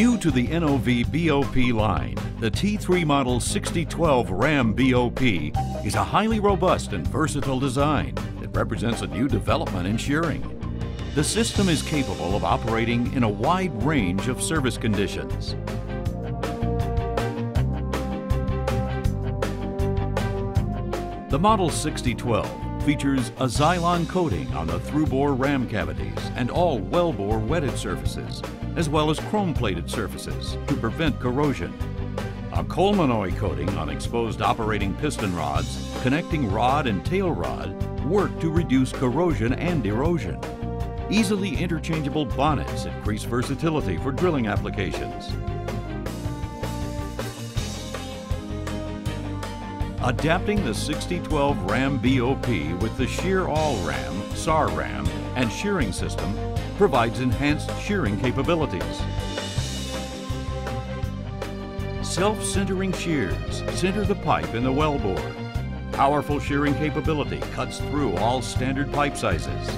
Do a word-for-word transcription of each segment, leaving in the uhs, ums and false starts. New to the N O V B O P line, the T three Model sixty twelve RAM B O P is a highly robust and versatile design that represents a new development in shearing. The system is capable of operating in a wide range of service conditions. The Model sixty twelve features a xylon coating on the through-bore ram cavities and all well-bore wetted surfaces, as well as chrome-plated surfaces to prevent corrosion. A colmanoy coating on exposed operating piston rods, connecting rod and tail rod, work to reduce corrosion and erosion. Easily interchangeable bonnets increase versatility for drilling applications. Adapting the sixty twelve RAM B O P with the Shear All RAM, S A R RAM, and shearing system provides enhanced shearing capabilities. Self-centering shears center the pipe in the wellbore. Powerful shearing capability cuts through all standard pipe sizes.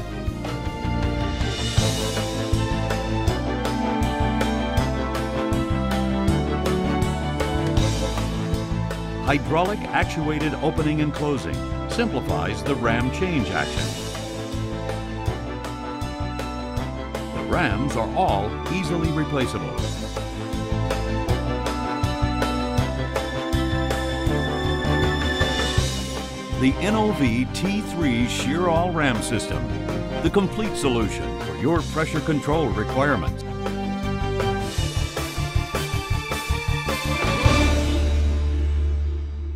Hydraulic actuated opening and closing simplifies the ram change action. Rams are all easily replaceable. The N O V T three Shear All RAM System, the complete solution for your pressure control requirements.